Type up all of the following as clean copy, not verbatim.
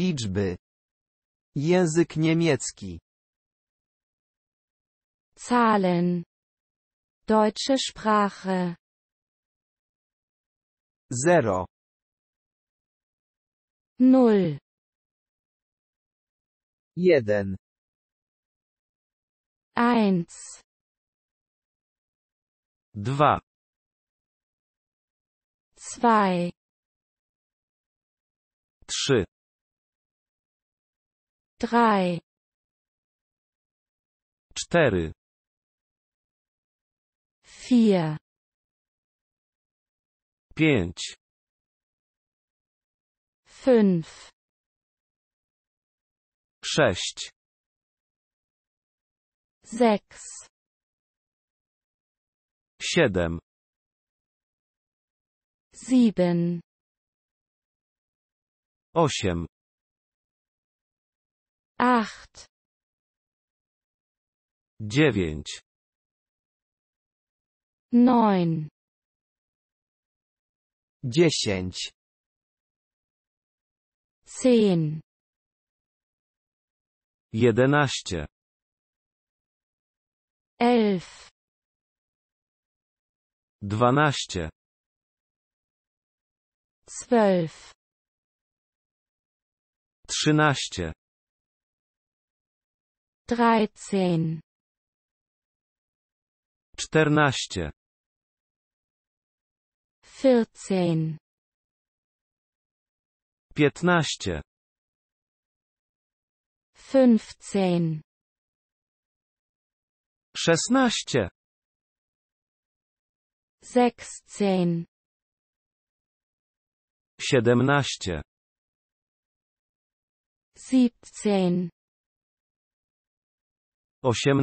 Liczby. Język niemiecki. Zahlen. Deutsche Sprache. 0. 0. 1. 1. 2. 2. 3. 3. 4. 4. 5. 5. 6. 6. 7. 7. 8. 8. 9. 9. 10. 10. 11. 11. 12. 12. 13. 13. 14. 14. 15. 15. 16. 16. 17. 17. 18.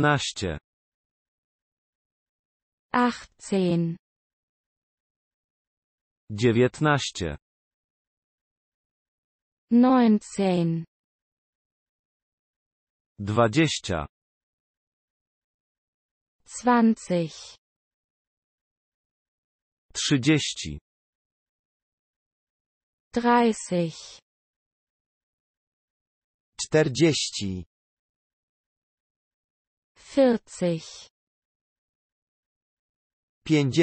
18. 19. 19. 20. 20. 30. 30. 40. 40. 50. 50.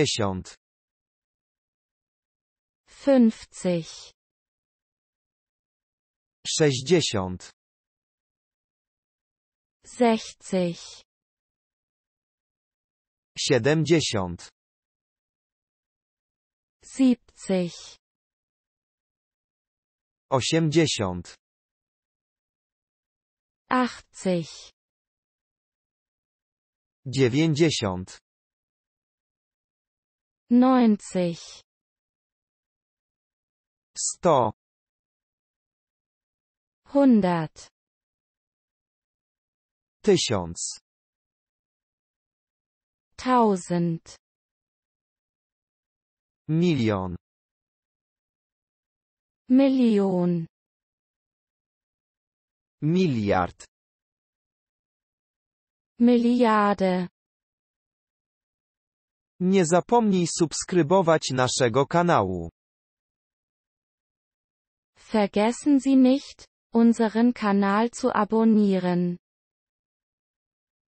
60. 60. 70. 70. 80. 80. 90. 90. 100. 100. 1000. 1000. Milion. Million. Miliard. Miliarde. Nie zapomnij subskrybować naszego kanału. Vergessen Sie nicht, unseren Kanal zu abonnieren.